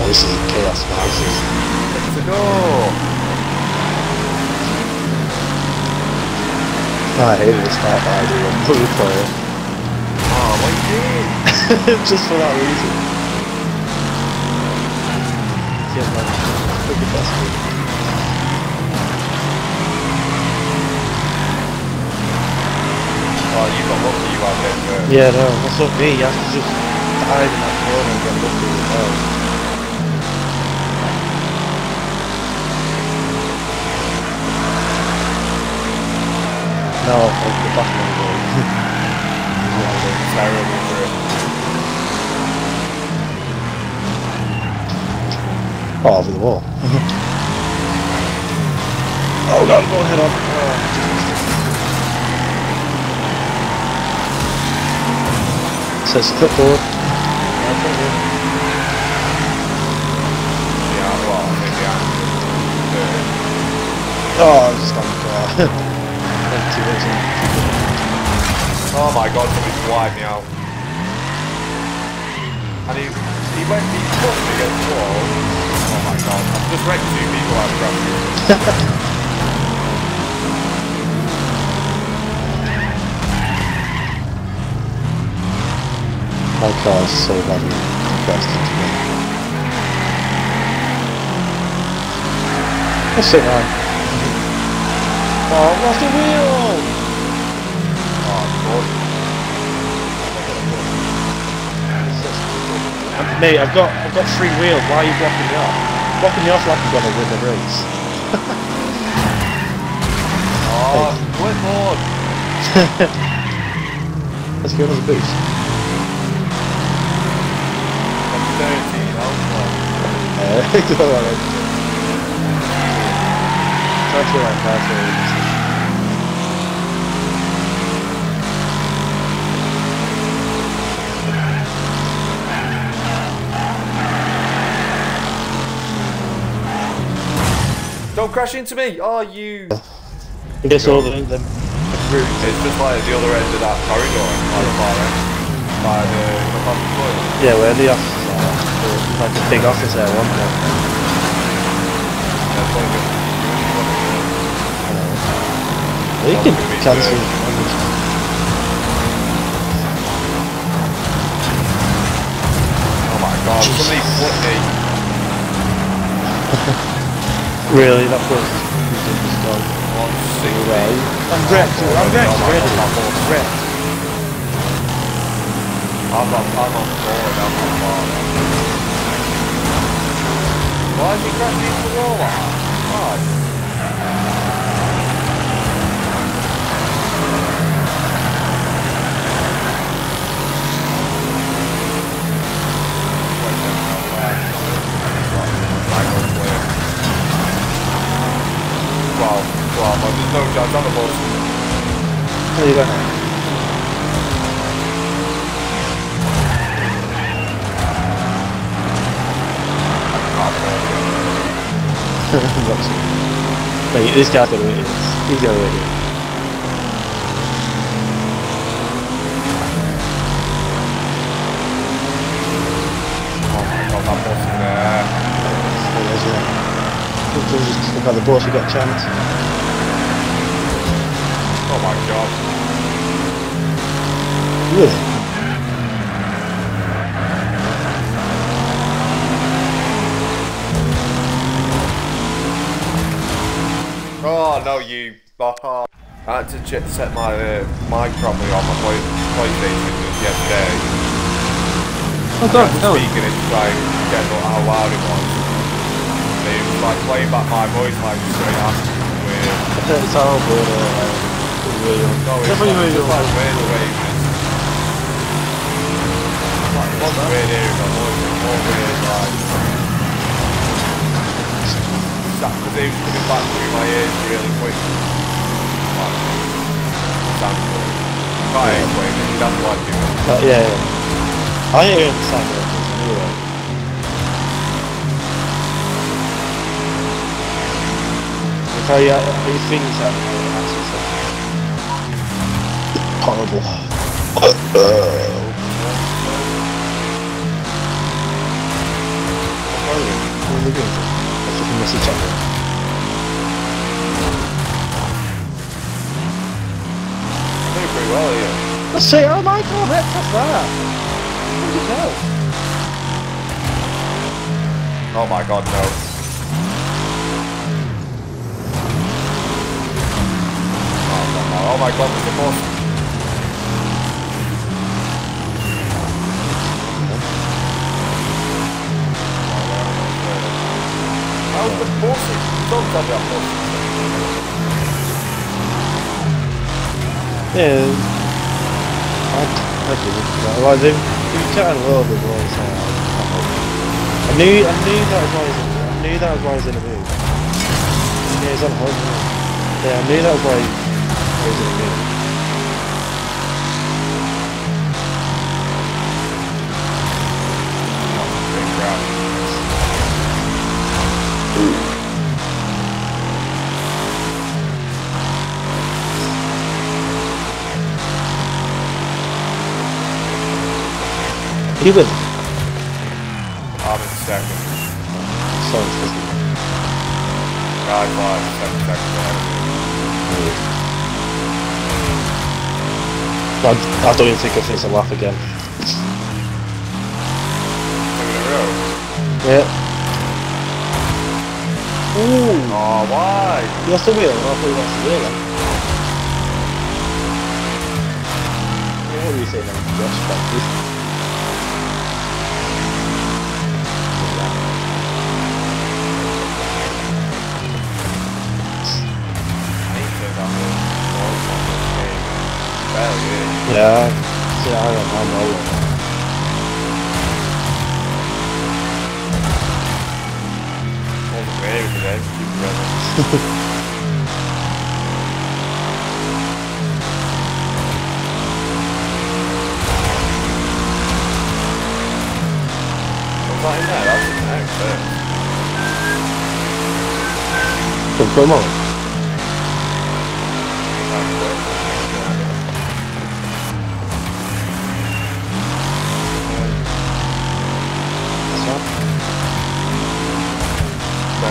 Oh, this is chaos now. Let's go! Oh, I hated this map. I do. I'm totally playing. Oh, my God! Just for that reason. Yeah, man. Look at that speed. Oh, you got lucky. You are getting hurt. Yeah, no. That's not me. You have to just dive in that corner and get lucky as well. No, I'll take the back of the road. It's terrible for it. Oh, over the wall. Oh god, go ahead on. Oh. So it's a clipboard. Yeah, well, maybe I'm just on the car. Oh my god, somebody's wiped me out. And he went, he pushed me against the wall. Oh my god, I've just wrecked two people out of gravity. My car is so badly invested to me. That's it, man. Oh, I've lost the wheel! Oh, God. Mate, I've got free wheel. Why are you blocking me off? Blocking me off like I'm gonna win the race. Oh, clipboard! Let's go to the boost. I'm 13, I'll go. That's where I'm fascinated. Don't crash into me! Oh, you... I guess all of them. It's just like the other end of that corridor, by the far end. By the top floor. Yeah, where the offices are. There's like a big office there, wasn't there? That's like a... They can cancel it. Oh my god, somebody flipped me. Really, that was ridiculous, dog. I'm wrecked. I'm on board, I'm on board. Why is he crashing into the wall? Wow, there's no judge on the bus. There you go. Wait, this guy's gonna win. He's gonna win. Oh my god, that bus is there. Sometimes you just look at the bus, you get a chance. Oh my god. Really? Oh no, you bother. I had to set my mic properly on my PlayStation yesterday. Oh god, no. Speaking it to try and get how loud it was. They were like playing back my voice like straight after. Weird. It's horrible. I hear him. Horrible. I'm do więcej. Takich miesięcznych. Doing pretty well here. Let's see. Oh my God, what's that? What the hell? Oh my God, no. Oh my God, there's a boss. How's the boss? Don't tell me I'm boss. Yeah. I did it. Well, they've cut a little bit more, so I knew that was why he was in the move. Yeah, he's on hold. Yeah, I knew that was why he... Is it good? Big crowd. He was. I'm in second. So insistent. God, 5 seconds ahead. I don't even think I face a laugh again. Yeah. Ooh. Oh, why? You lost the wheel? I thought you lost the wheel. What were you saying? Gosh, practice. I ain't turned on the wall. Well, yeah. Yeah, see, I don't know. Wasn't ready with the keep running. I'm not in there, that was an expert. So come on.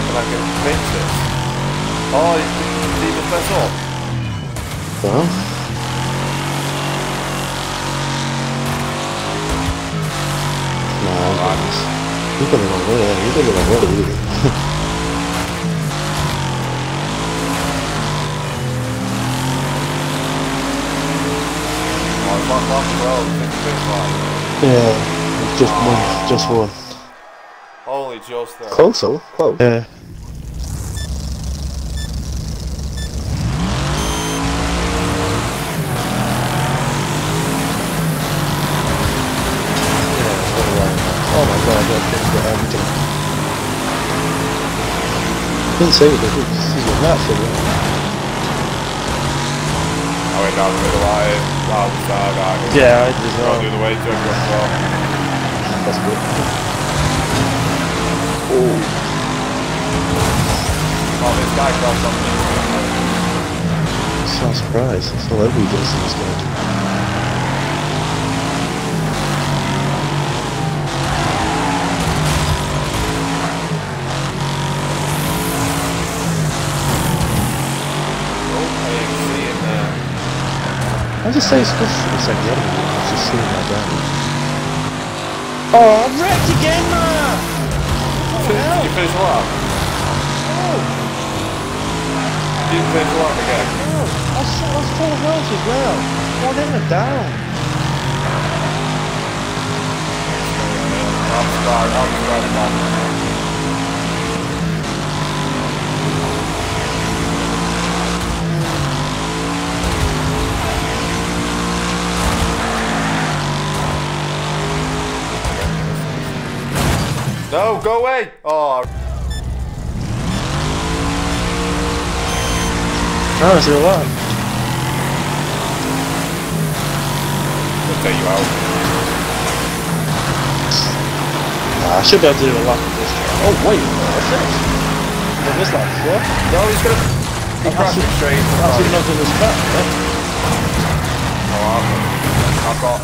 Like a princess. Oh, you didn't leave it mess up. Well. No, I'm just... You're going the wrong way, you're going the wrong way, really. Oh, yeah, just one. Only just that. Console? Whoa. Yeah. I didn't say it, but this is your mouth, isn't it? I went down the middle, I yeah, I did as well. I do the way jump as well. That's good. Ooh. Oh, this guy got something. It's not a surprise, it's all over you guys in this game. I just say it's good for the second enemy, I've just seen that damage. Oh, I'm wrecked again, man! What the hell? You finish lap? Oh! You finish lap again? No, I was full of health as well. One in and down. I'll be right back. No, go away! Oh, it's still alive. We'll take you out. I should be able to do a lap with this guy. Oh, wait, what's this? I missed that. What? No, he's gonna... He crashed straight. That's even not in his back, right? Oh, I've got...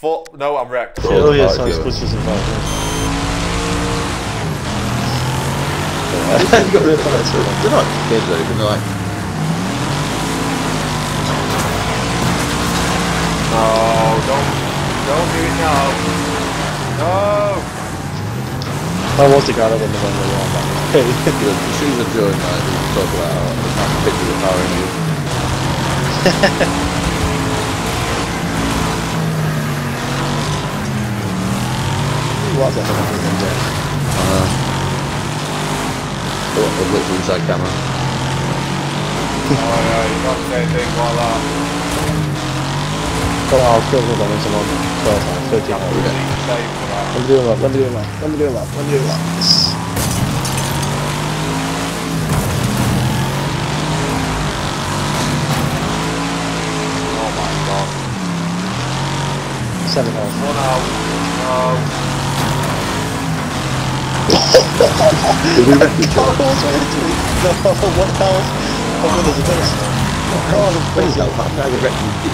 Four... No, I'm wrecked. Oh, yeah, so it's pushes in back, yeah. They're not kids though, because they're like... Oh, don't do it now. No! I want to got up in the window wall back. Hey, the shoes are doing that, it's trouble out. It's not picture of power in you. What's that happening there? I know. I looked inside camera. Oh no, you can't say anything like that. Well, I'll kill the one in some moment. 12, 13. Let me do a lap. Oh my god. 7 hours. 1 hour. No. Did we wreck each other? No, what the hell? Oh god, there's a ghost. Oh, the place out back, I wrecked you.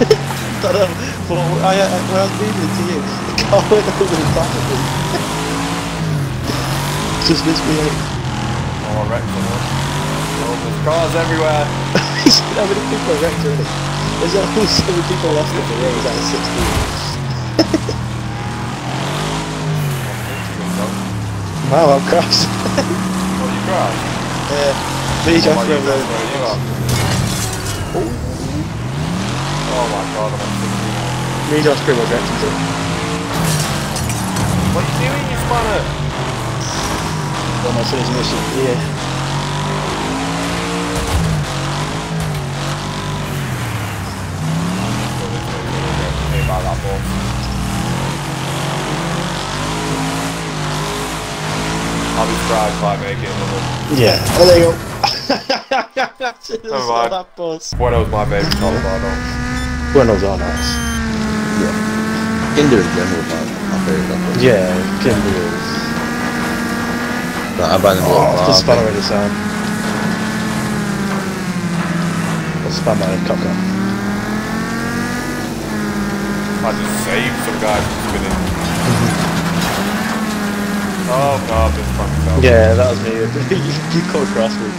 I don't know, when I was leaving it to you, the car went over the back of me. Just missed me out. Oh, I wrecked someone. Oh, there's cars everywhere. How many people are wrecked already? There's only so many people left on the road out of 16. Wow, I've crashed. Oh, you crashed? Yeah. Please don't throw those. Oh my god, I'm on 16. Please don't screw my directions in. What are you doing, you spanner? Got my finishing mission. Yeah. Hey, by that ball. I'll be proud if I make it. Yeah. Oh, there you go. Buenos, my baby. Buenos are nice. Yeah. Kinder in general, my favorite. Yeah, Kinder is. But I buy them all. Oh, just follow the sound. I'll spam my cock up. I just saved some guy from spinning. Oh god, this fucking dog. Yeah, that was me. You called Grasswood.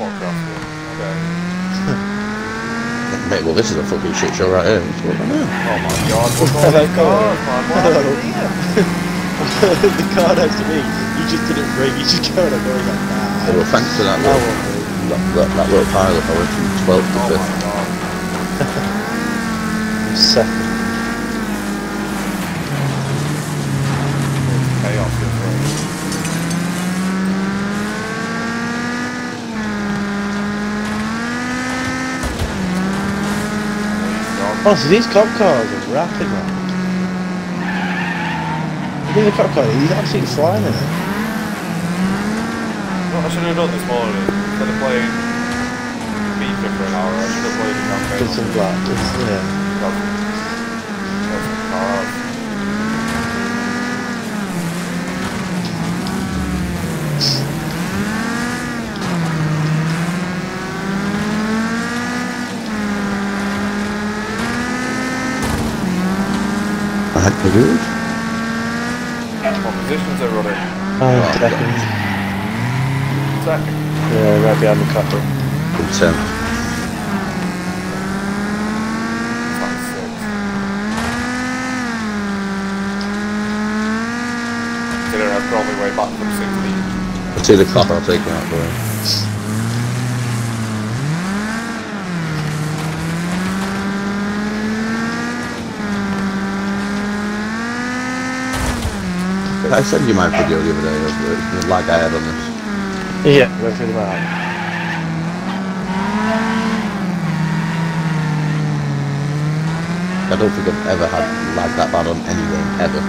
What Grasswood? Okay. Mate, well this is a fucking shit show right here. What's going on here? Oh my god, what's going on here? The car next to me, you just didn't brake, you just go and I'm going like, nah. Well thanks to that little pile up, I went from 12th to 5th. Oh my god. I'm second. Oh, so these cop cars are rapid, man. Look at the cop car, he's absolutely flying in it. Well, I should have done this morning. Instead of playing FIFA for an hour, I should have played the campaign. Just in black, just, yeah. Cars. Good. What positions are running? Second. Second? Yeah, right behind the couple. Good 10. That's 6. Considering I've got my way back from 16. I see the cop, I'll take him out for him. I sent you my video the other day of the lag I had on this. Yeah, went through the lag. I don't think I've ever had lag that bad on any game, ever.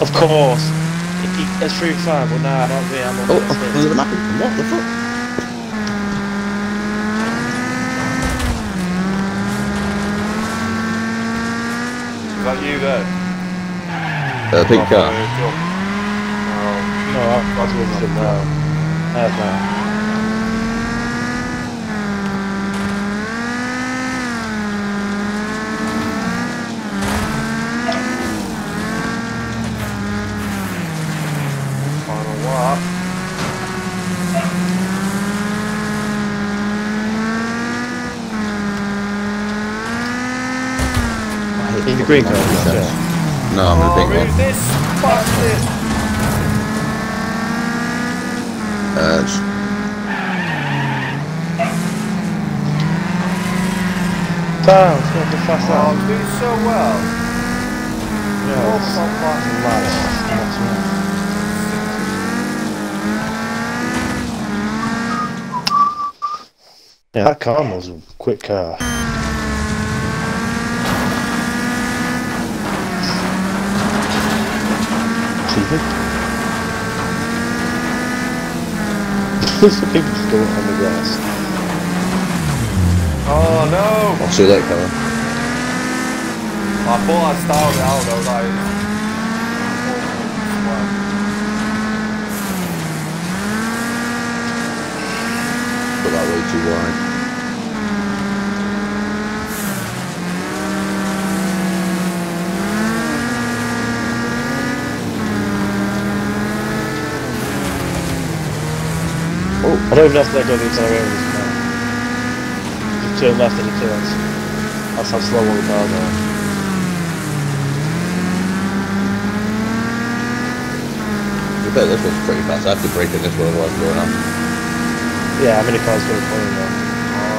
Of course. It's 3-5, but nah, I don't think I'm on the map. What the fuck? Is that you there? The pink car. No, that's what I'm doing now. That's now. need the green card? No, I'm the big one. This, fuck this. Damn, it's not the fast out. I'm doing so well. No, it's not fast and light. Yeah, that Cardinal's a quick car. There's some people just don't on the grass. Oh no! I'll see that coming. I thought I styled it out though, like... Put that way too wide. I don't even have to let go of the entire area of this car. You turn left and you clearance. That's how slow all the cars are. I bet this one's pretty fast. I have to brake in this one while I'm going on. Yeah, how many cars go for you now? Oh,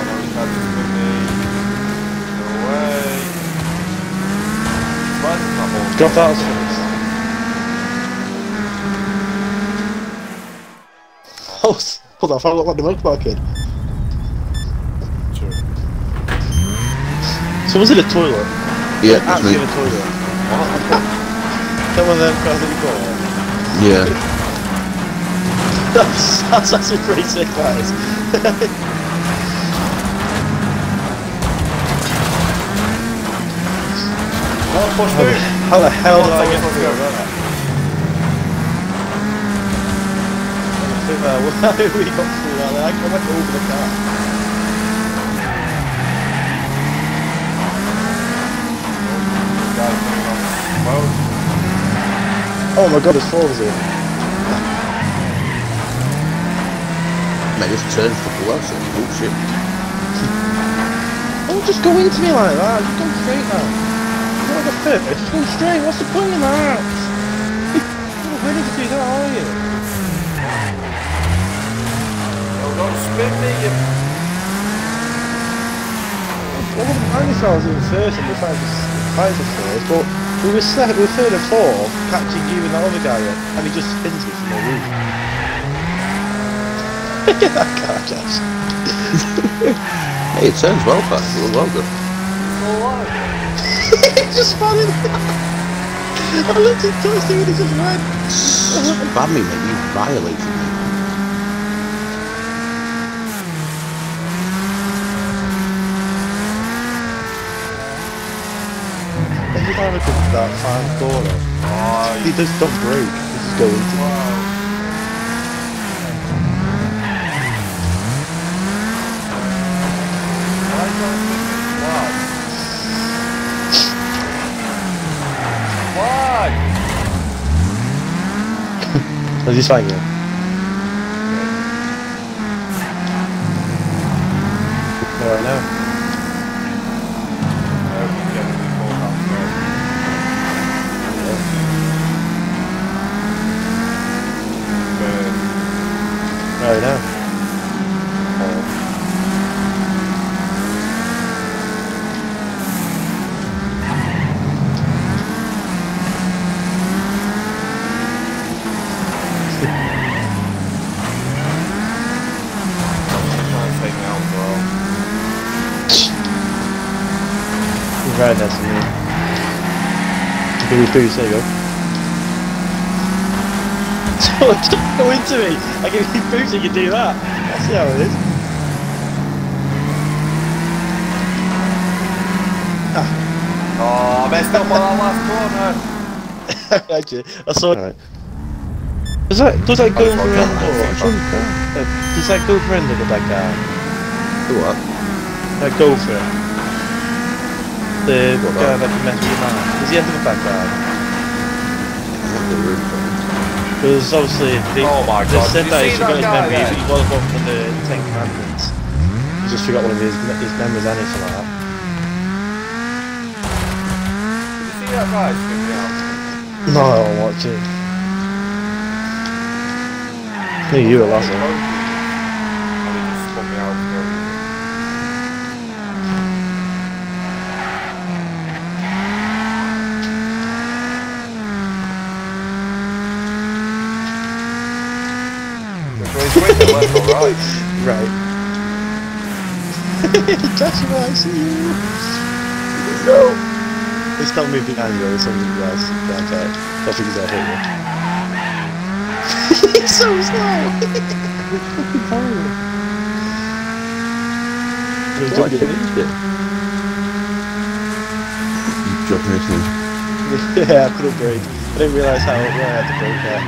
no, he's not with me. No way. Drop out. Oh! Hold on, I look like the milk bar kid. True. Someone's in a toilet. Yeah, that's me. In a toilet. Is that one of them cars in the corner? Yeah. That's actually pretty sick, guys. How the hell did I get to go around that? Well, how did we got through that? I went over the car. Oh my god, there's four of us here. Mate, this turns to blood, so bullshit. Don't just go into me like that, just go straight now. You're not the fifth, just go straight, what's the point of that? You're not ready to do that, are you? Don't spin me, you... Well, the dinosaurs were first and we tried to first, but we were second, we were third and fourth, catching you and that other guy in, and he just spins me for no reason. Look at that car, Jess. Hey, it turns well fast, it well good. He just spun in. I looked at Toasty and he just went. Spam me, mate, you violated me. Every time I come to that fine corner, he just don't break, he just goes into it. Why? Why? Is he fine here? Right now. Right now. He's right next to me. Give me 3 seconds, go. Don't go into me! I can keep boosting, you do that! I see how it is. Ah. Oh, I messed up on that last corner! Actually, I saw it. Right. Does that go for end or? Does that go for end or that guy? Do what? That go for it. The guy that you messed with your man. Does he end up with that guy? Because obviously they, oh my God. Said that he forgot his memory, but he was one from the 10 Commandments. He just forgot one of his memories and anything like that. that live stream now? No, I don't watch it. I think you were last one. I mean, just swap me out for everything. Alright. Right. Joshua, I see you. No. They spelled me behind you or something else. That's right. I think he's out here. He's so slow. Fucking horrible. What changed it? You dropped me. Yeah, I couldn't break. I didn't realise how I had to break that.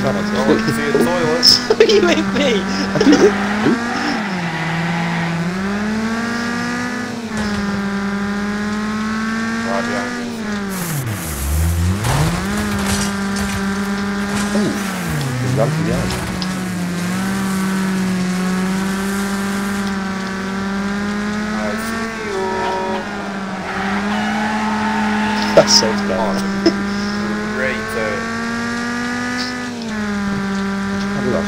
I'm trying not to see the toilets. You hit me! Right behind you. Oh! He's run from behind. I see you! That's so bad. Great turn.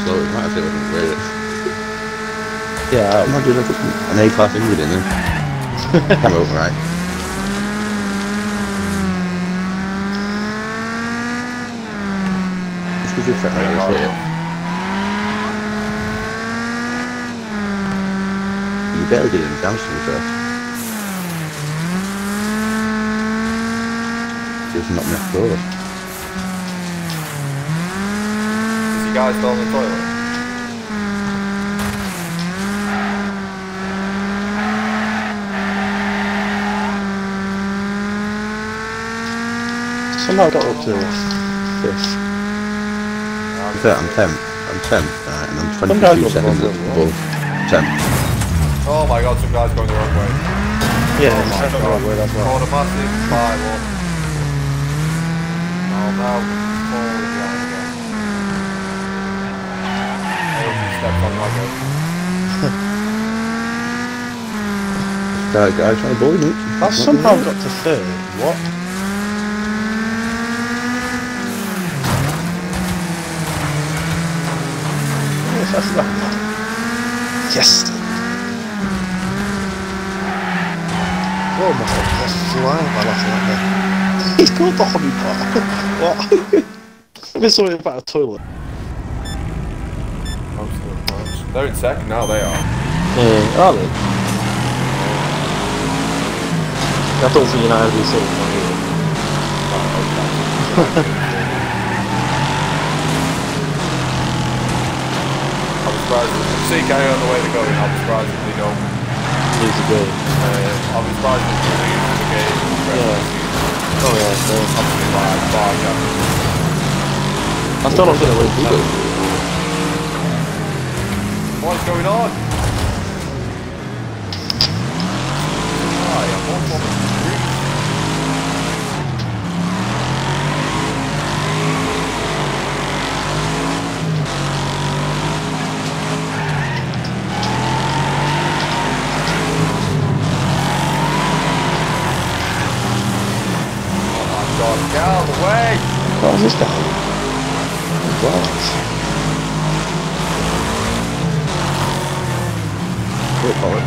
Slow, it might have to wear it. Yeah, I'm not doing an A-class injury in there. I'm over, right? This could be a fair way to play it. You better get in downstream first. Just not enough forward. Guys down the toilet. Somehow I got up to fifth. I'm 10th. I'm 10th, right, and I'm 22 seconds above 10th. Oh my god, some guys going the wrong way. Yeah, it's the wrong way, that's right. Automatic 5-1. Oh no. That guy trying to bully me. I somehow got to third. What? Yes, that's not bad. Yes! Oh my god, that's flying my last one there. He's called the honey pot. What? I missed something about a toilet. They're in second now, they are. Are they? I don't think United is safe on either. I'm surprised. CK on the way to go, I'm surprised if they don't lose the game. I'm surprised if they lose the game. Yeah. Oh yeah, so I'm going to be like, I still don't think they'll lose the game. What's going on? Oh my god, get out of the way! What was this guy? Oh my god. We'll call it.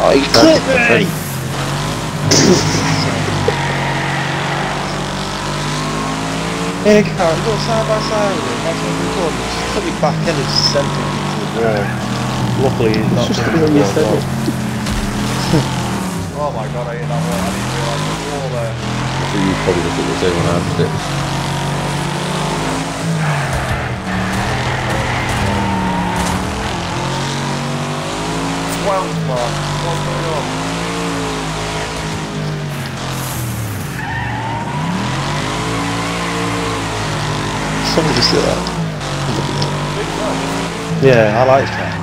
Oh, you clipped me! Hey, Karen, go side by side with it. That's what we've done. Just put your back end and sent it into the wall. Luckily, it's not just doing your thing. Oh my god, I hit that wall. I didn't realise the wall there. I think you probably looked at the same one I did. Wild mark, what's going on? Somebody just did that. Yeah, I like that.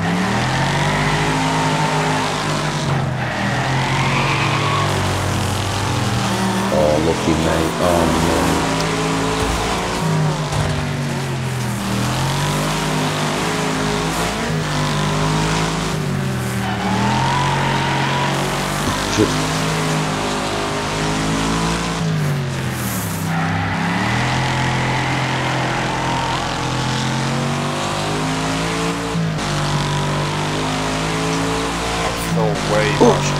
Oh, lucky mate. Oh, no.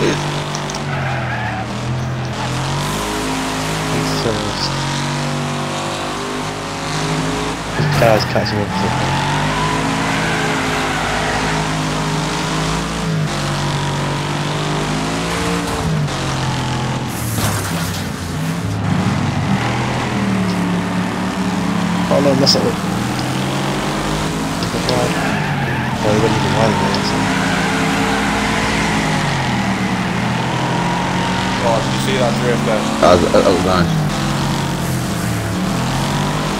These cars catching up to me. Oh no, that's not it. Oh, he wouldn't even mind there, so. Oh, did you see that drift there? That was nice.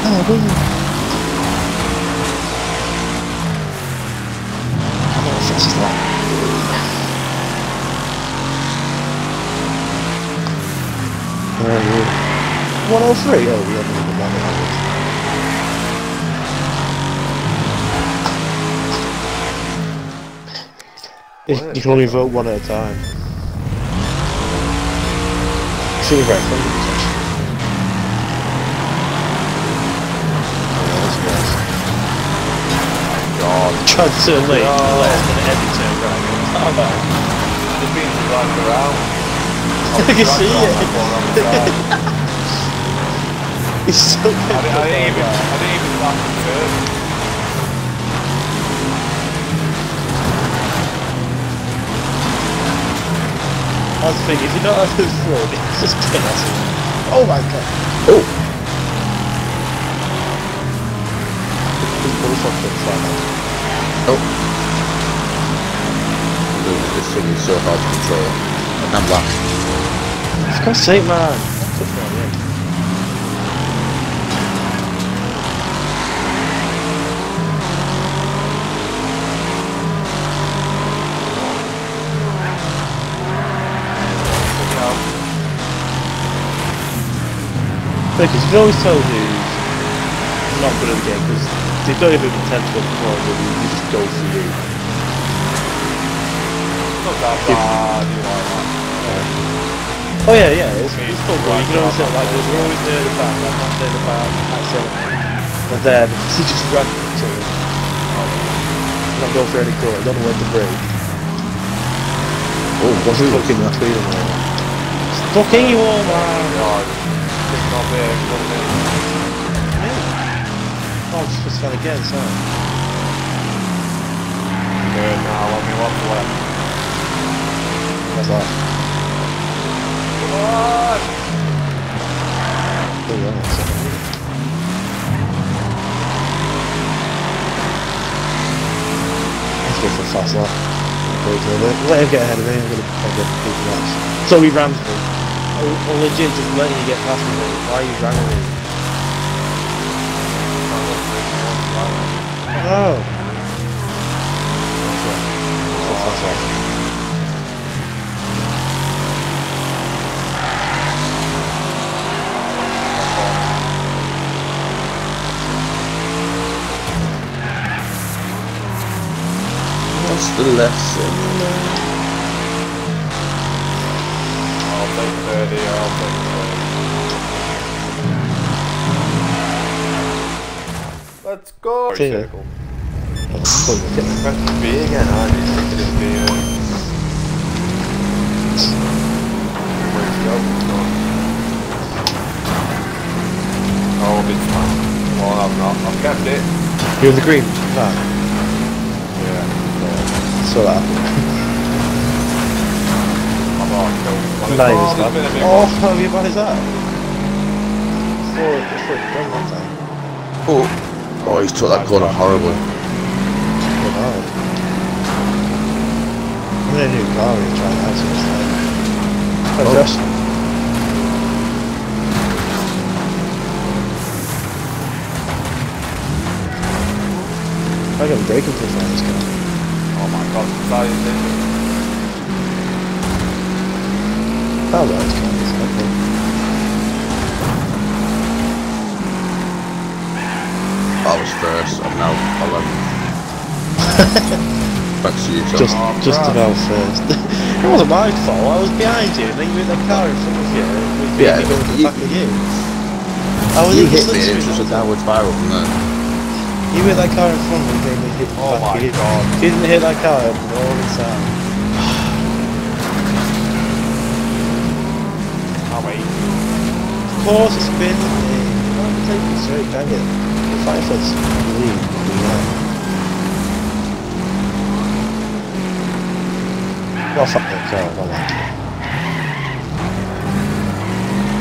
Oh, really? I don't know if this is like... Where are you? 103? Oh, we haven't even done it. You can only vote one at a time. See you right from the section. Oh, this guy's... God. Tried to turn late. Oh, less than every turn right now. Oh, no. Just being dragged around. I can see it. He's so good. I didn't even laugh at the curve. That's the thing, if you're not at the front, it's just chaos. Oh my god! Oh! There's bullfuckers like that. Oh! This thing is so hard to control. And I'm black. For God's sake, man! That's just not it. Because you can always tell who's not good at the game, because they don't even intend to go for it, they just go for you. It's not that bad, you like that. Yeah. Oh yeah, yeah, it's not bad. You can always tell, like, they're always there in the back, I'm not there in the back, that's it. They're there, because he just grabbed me to it. Not going for any court, I don't know when to break. Oh, wasn't looking that way, man. It's fucking you all, man! Not big, not big. Yeah. Oh, it's just fell again, so. Good now, I mean, what's left? What's left? Come on! Oh, yeah, that's it. Let's go for a fast lap. Let him get ahead of me, I'm going to get people left. So he rams me. Or legit just letting you get past me, why are you dragging me? Oh! What's the lesson? Let's go! Yeah. Oh, big time. Well, I've not. I've kept it. You're the green. Ah. Yeah. So that happened. I'm on. Oh, how bad is that? Oh. Oh, he's took that corner horribly. Wow. I'm in a new car when you try that, so it's like... Oh, Josh. I got braking for this car. Oh my god, sorry, dude. That was alright, it's kind of I was first, I'm now 11th. Back to you, Tom. Just about first. It wasn't my fault, I was behind you, and then you hit that car in front of you, and we yeah, going to the back of you. I was you hit me, it was just a downward spiral from there. You hit that car in front of me, and we hit the back of you. Oh my god. You didn't hit that car, all the time. course, it's been a taking straight, dang it. The 5 foot's really, really long. Well, fuck it, sorry, well,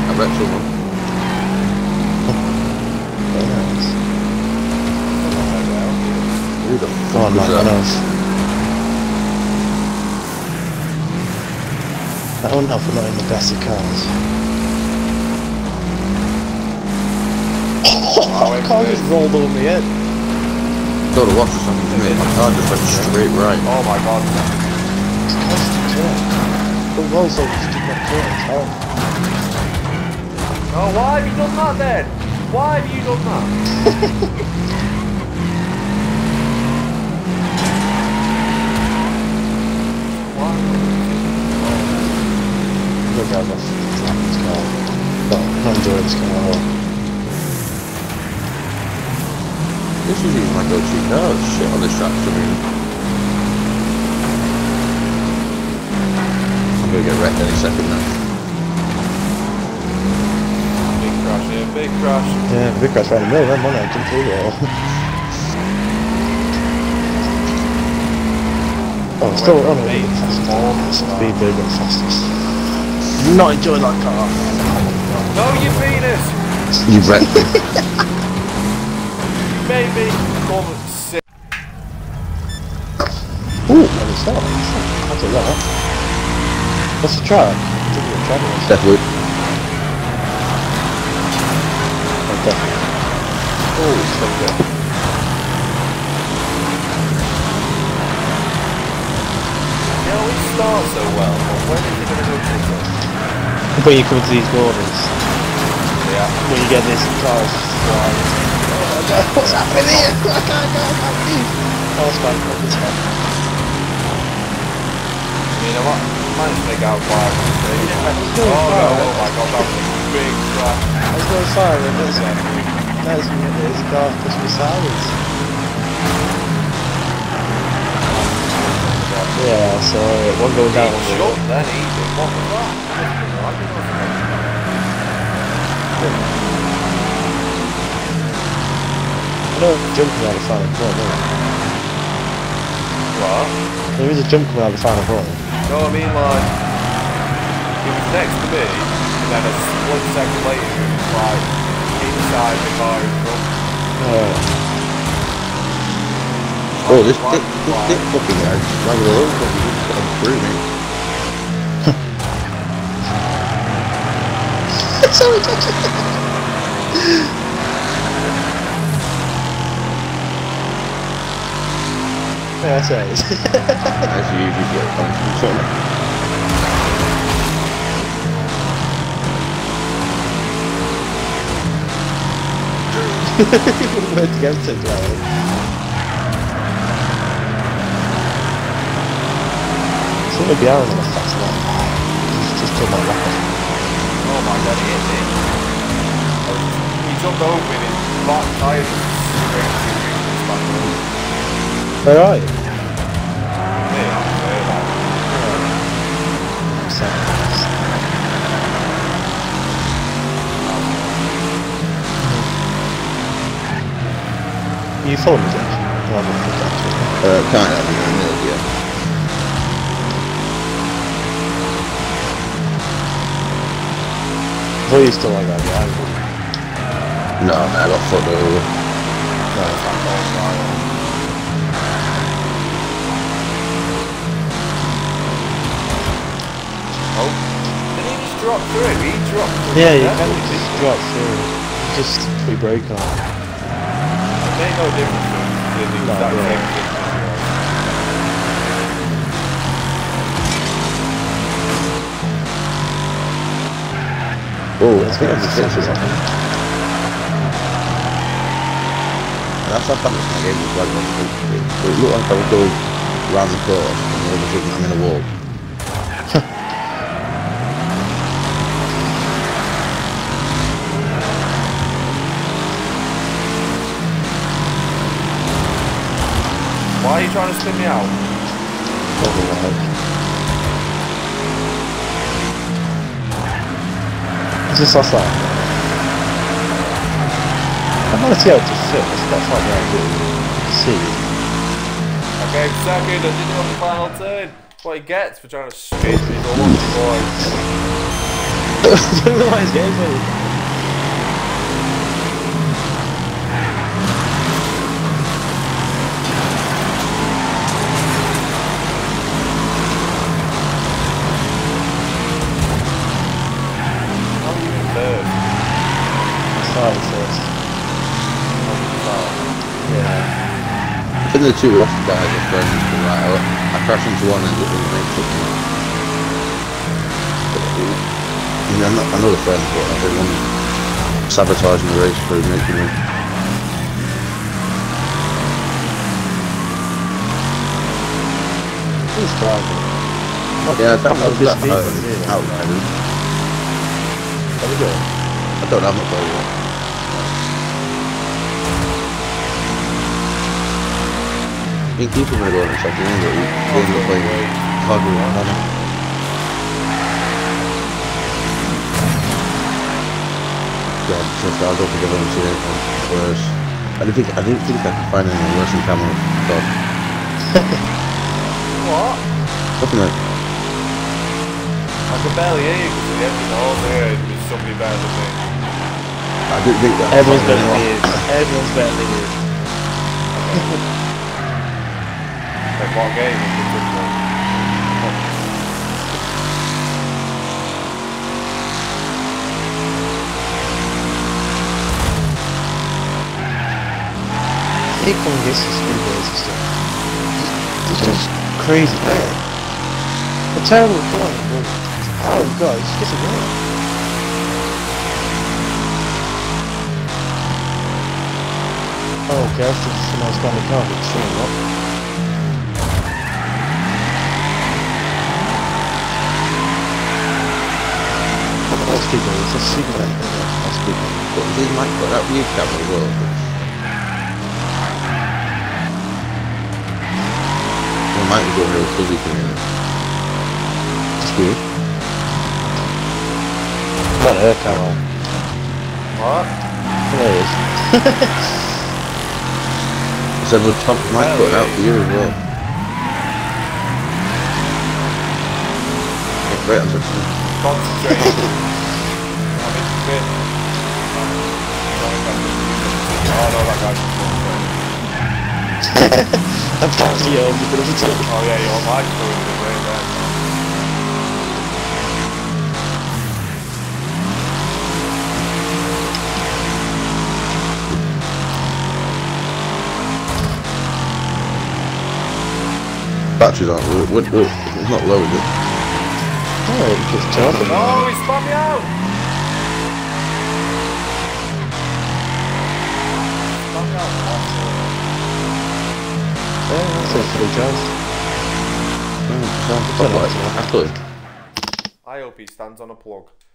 I bet you won. Very nice. Who the fuck is that? That won't help, we're not in the best of cars. Oh, the car just rolled over me in. Got to watch or something, mate. My car just went straight right. Oh my god. It's constant turn. The rolls over just did not turn, it's hell. Oh, why have you done that then? Why have you done that? Why? I think I got a Dragon's car. No, not Dragon's car at all. This is even my go-to car. Shit on this track, I mean. I'm gonna get wrecked any second now. Big crash here, yeah, big crash. Yeah, big crash right in the middle of them, wasn't it? Completely all. Oh, still on it. It's the big and fastest. Not enjoying that car. No, you beat us! You wrecked it. Maybe moment 6. Ooh, that was that. That's a lot. What's the track? I think the track was Deathloop. Oh, Deathloop. Oh, it's so good. You know, it starts so well, but when is it going to go to the when you come to these borders, yeah. When you get this car, oh my god, what's happening here? I can't go, I can't leave. I was back up the top. You know what? Mine's big out wide. Oh my god, that was a big crash. There's no siren, is there? That is when it is, car pushed me sideways. Yeah, so it won't go down. Shot then, easy. What was that? I know a jump coming out of the final corner, isn't there? What? There is a jump coming out of the final corner. No, I mean like, it was next to me, and then a split second later it was like, inside the car in front. Oh, oh, this fucking guy, just like a little fucking, just got through me. Sorry, touch it! Yeah, that's right. As you usually get a punch from someone. We're together today. It's going to be hours on a fast one. It's just too much rapid. Oh my god, he hit me. He jumped over with his back tires and straight. Where are you? You follow me, Jack? Kind of, you're in the middle, yeah. Please don't like that guy. No, I got photo. No, it's not. Oh, did he just drop through? He dropped through. Yeah, you can just drop through. Just pre-brake on. It made no difference to do that same thing. Oh, I think that's the finish or something. That's how fast my game was like. It looked like I was going round the course and overtaking him in a wall. Why are you trying to spin me out? It's just last lap. I want to see how to sit. That's not what I do. See. Okay, Saki does it on the final turn. That's what he gets for trying to speed me to one point. Don't know what his game is. I think the two left guys are crashing into the right. I crash into one and it doesn't make something. I know the friends, but I think one sabotaging the race through making them. Who's driving? Yeah, I think that was that outriding. There we go. I don't have much over. I think people are going to go on something anyway. They're going to play Cogger on them. God, since I don't think I've ever seen anything worse. I didn't think I could find anything worse than Cameron. What? Something like. I could barely hear you because at the end of the whole day it was somebody better than me. I didn't think that. Everyone's better than you. Everyone's better than you. More game is the good one. He can't get some speed days and stuff. It's just crazy. A terrible point, but oh god, it's just a game. Oh god, someone's got the car, it's showing up. That's good, it's a super thing. That's good. But they might put that view camera as well. They might be going real fuzzy for me. It's weird. Not her camera. What? There it is. So the top might put out for you as well. Yeah, great, that's actually. Concentrate. Oh no, that guy's I'm probably over the middle of the top. Oh yeah, you're like doing it way there. Batteries aren't low. It's not low, is it? Oh, it just turned. Oh, he spun me out! Yeah, that's a free chance. I hope he stands on a plug.